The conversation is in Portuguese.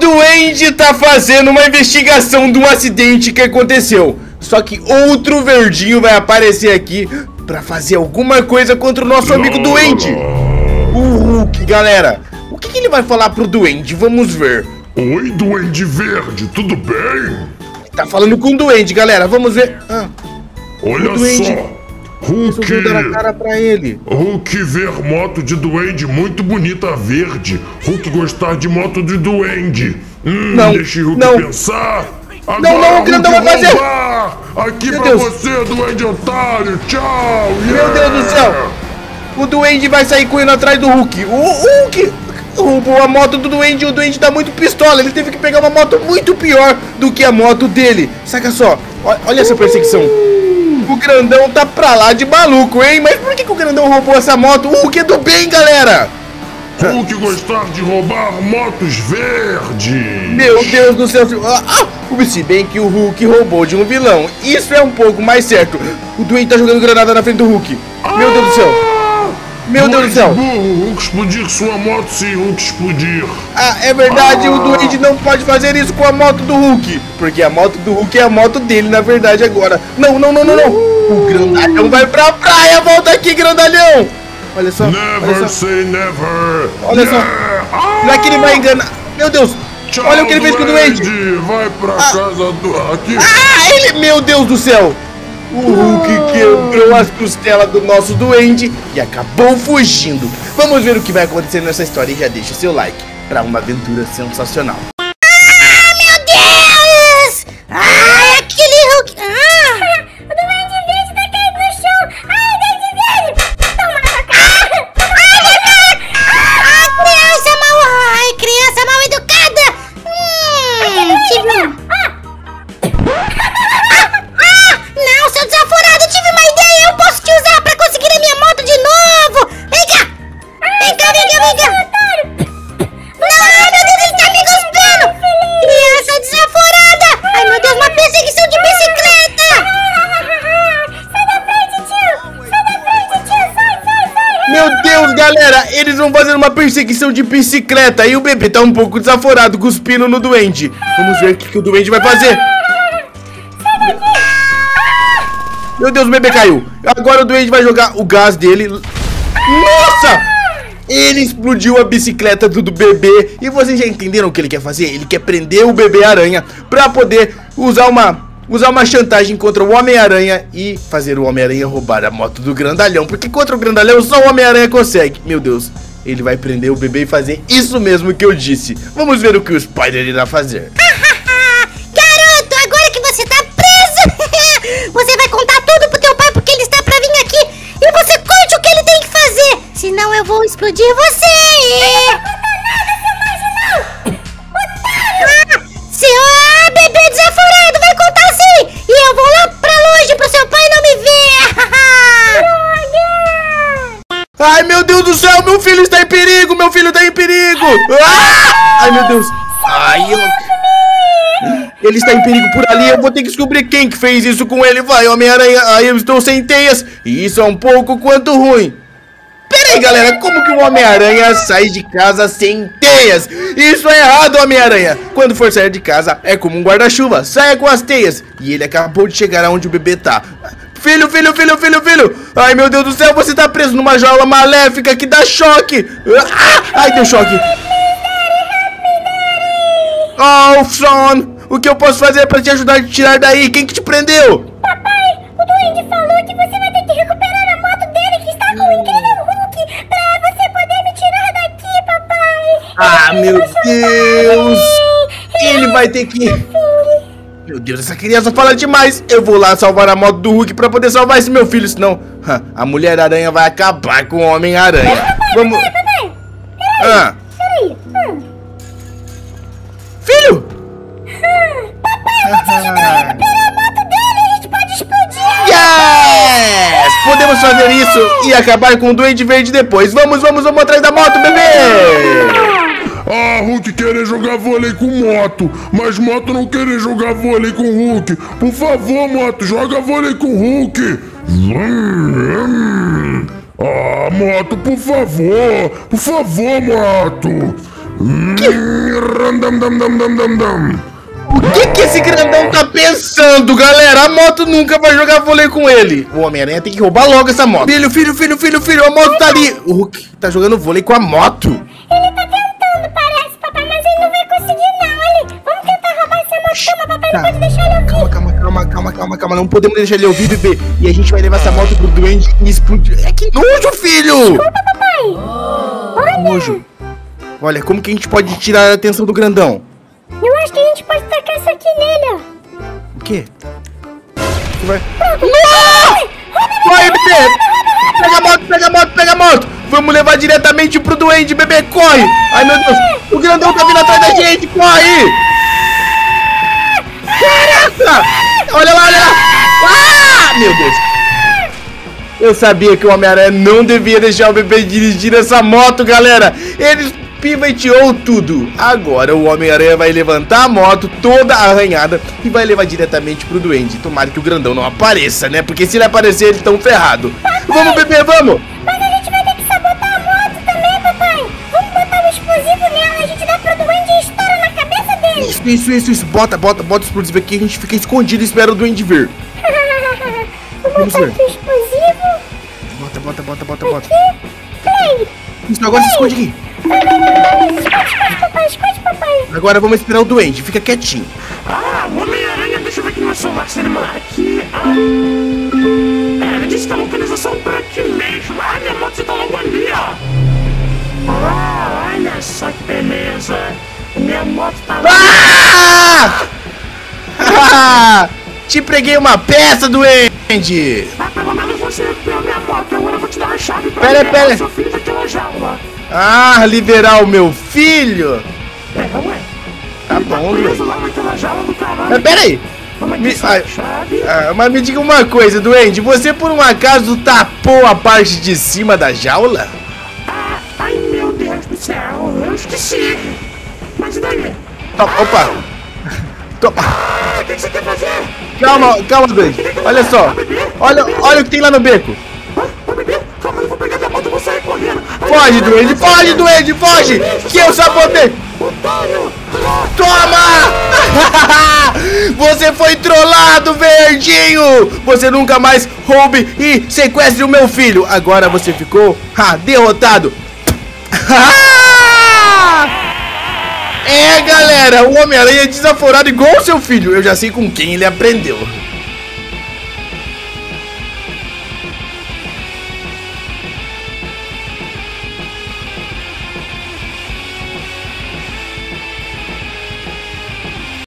Duende tá fazendo uma investigação de um acidente que aconteceu. Só que outro verdinho vai aparecer aqui pra fazer alguma coisa contra o nosso amigo Duende. O Hulk, galera. O que ele vai falar pro Duende? Vamos ver. Oi, Duende Verde, tudo bem? Tá falando com o Duende, galera. Vamos ver. Olha só. Hulk, dar a cara pra ele. Hulk ver moto de duende muito bonita verde. Hulk gostar de moto de duende. Não, deixa o Hulk pensar. Agora não, o grandão vai fazer. Aqui meu pra Deus. Você, duende otário. Tchau. Meu Deus do céu. O duende vai sair correndo atrás do Hulk. O Hulk roubou a moto do duende. O duende tá muito pistola. Ele teve que pegar uma moto muito pior do que a moto dele. Saca só. Olha essa perseguição. O grandão tá pra lá de maluco, hein? Mas por que o grandão roubou essa moto? O Hulk é do bem, galera! Hulk gostar de roubar motos verdes! Meu Deus do céu! Se bem que o Hulk roubou de um vilão. Isso é um pouco mais certo. O Duende tá jogando granada na frente do Hulk. Meu Deus do céu! Meu Deus do céu! Burro, Hulk explodir sua moto se Hulk explodir. É verdade, o Duende não pode fazer isso com a moto do Hulk. Porque a moto do Hulk é a moto dele, na verdade, agora. Não. O grandalhão vai pra praia, volta aqui, grandalhão. Olha só. Never say never. Olha só. Será que ele vai enganar? Meu Deus. Tchau, olha o que ele fez com o Duende. Vai pra casa do aqui. Ele, meu Deus do céu. O Hulk quebrou as costelas do nosso Duende e acabou fugindo. Vamos ver o que vai acontecer nessa história e já deixa o seu like para uma aventura sensacional. Meu Deus! Aquele Hulk... O Duende Verde tá caindo no chão! Duende Verde! Toma na cara! Criança mal... criança mal educada! Não, seu desaforado, eu tive uma ideia. Eu posso te usar pra conseguir a minha moto de novo. Vem cá. Vem cá. Não, meu Deus, ele tá me cuspindo. Criança desaforada. Ai, meu Deus, uma perseguição de bicicleta. Sai da frente, tio. Sai. Meu Deus, galera, eles vão fazer uma perseguição de bicicleta. E o bebê tá um pouco desaforado, cuspindo no Duende. Vamos ver o que o Duende vai fazer. Meu Deus, o bebê caiu. Agora o Duende vai jogar o gás dele. Nossa! Ele explodiu a bicicleta do bebê. E vocês já entenderam o que ele quer fazer? Ele quer prender o bebê aranha pra poder usar uma chantagem contra o Homem Aranha e fazer o Homem Aranha roubar a moto do grandalhão. Porque contra o grandalhão só o Homem Aranha consegue. Meu Deus, ele vai prender o bebê e fazer isso mesmo que eu disse. Vamos ver o que o Spider irá fazer. Garoto, agora que você tá preso, você vai contar tudo pro teu pai, porque ele está pra vir aqui. E você conte o que ele tem que fazer, senão eu vou explodir você. Não vou contar nada, seu marginal. Seu bebê desaforado vai contar sim. E eu vou lá pra longe pro seu pai não me ver. Droga. Ai, meu Deus do céu, meu filho está em perigo. Meu filho está em perigo. Ai, meu Deus. Ele está em perigo por ali, eu vou ter que descobrir quem que fez isso com ele. Vai, Homem-Aranha, aí eu estou sem teias. E isso é um pouco quanto ruim. Pera aí, galera, como que o Homem-Aranha sai de casa sem teias? Isso é errado, Homem-Aranha. Quando for sair de casa, é como um guarda-chuva, saia com as teias. E ele acabou de chegar aonde o bebê tá. Filho! Ai, meu Deus do céu, você tá preso numa jaula maléfica que dá choque. Ai, deu choque. Oh, son. O que eu posso fazer pra te ajudar a te tirar daí? Quem que te prendeu? Papai, o Duende falou que você vai ter que recuperar a moto dele que está com o incrível Hulk pra você poder me tirar daqui, papai. Meu Deus. Ele vai ter que... Meu Deus, essa criança fala demais. Eu vou lá salvar a moto do Hulk pra poder salvar esse meu filho, senão a Mulher-Aranha vai acabar com o Homem-Aranha. Vamos... Peraí. Filho! Yes! Podemos fazer isso e acabar com o Duende Verde depois. Vamos atrás da moto, bebê! Hulk querer jogar vôlei com moto, mas moto não querer jogar vôlei com Hulk. Por favor, moto, joga vôlei com Hulk. Moto, por favor, moto. O que esse grandão tá pensando, galera? A moto nunca vai jogar vôlei com ele. O Homem-Aranha tem que roubar logo essa moto. Filho, a moto tá ali. O Hulk tá jogando vôlei com a moto. Ele tá tentando, parece, papai, mas ele não vai conseguir não. Olha, vamos tentar roubar essa moto. Shhh, papai, não pode deixar ele ouvir. Calma, não podemos deixar ele ouvir, bebê. E a gente vai levar essa moto pro Duende e explodir. É que nojo, filho. Desculpa, papai. Olha. Nojo. Olha, como que a gente pode tirar a atenção do grandão? Eu acho que a gente pode tacar isso aqui nele, ó. O quê? Vai... Não! Vai, bebê! Pega a moto! Vamos levar diretamente pro Duende, bebê! Corre! Ai, meu Deus! O grandão tá vindo atrás da gente! Corre! Caraca! Olha lá! Ah, meu Deus! Eu sabia que o Homem-Aranha não devia deixar o bebê dirigir essa moto, galera! Eles... pivoteou tudo. Agora o Homem-Aranha vai levantar a moto toda arranhada e vai levar diretamente pro Duende. Tomara que o grandão não apareça, né? Porque se ele aparecer, eles estão ferrados. Vamos, bebê, vamos! Mas a gente vai ter que sabotar a moto também, papai. Vamos botar um explosivo nela, a gente dá pro Duende e estoura na cabeça dele. Isso. Bota o explosivo aqui, a gente fica escondido e espera o Duende ver. Vamos ver. Bota o explosivo. Bota. Aqui. Play. Isso, agora se esconde aqui. Esconde, papai. Agora vamos esperar o Duende, fica quietinho. Ah, Homem-Aranha, deixa eu ver que não é celular que você demora aqui. Ele disse que a localização tá aqui mesmo. Ah, minha moto tá logo ali, ó. Ah, olha só que beleza. Minha moto tá lá. Te preguei uma peça, Duende. Ah, pelo menos você recuperou minha moto. Agora eu vou te dar uma chave pra liberar seu filho daquela jaula. Ah, liberar o meu filho? Ué. Tá bom, velho. Peraí. Mas me diga uma coisa, Duende. Você por um acaso tapou a parte de cima da jaula? Ah, ai, meu Deus do céu. Eu esqueci. Mas daí? Opa. Toma. Ah, o que você quer fazer? Calma, Duende. Olha só. Olha o que tem lá no beco. Calma, eu vou pegar minha moto e vou sair correndo. Foge, Duende, foge! Que eu sabotei! Toma! Você foi trollado, verdinho! Você nunca mais roube e sequestre o meu filho! Agora você ficou derrotado! É, galera, o Homem-Aranha é desaforado igual o seu filho! Eu já sei com quem ele aprendeu!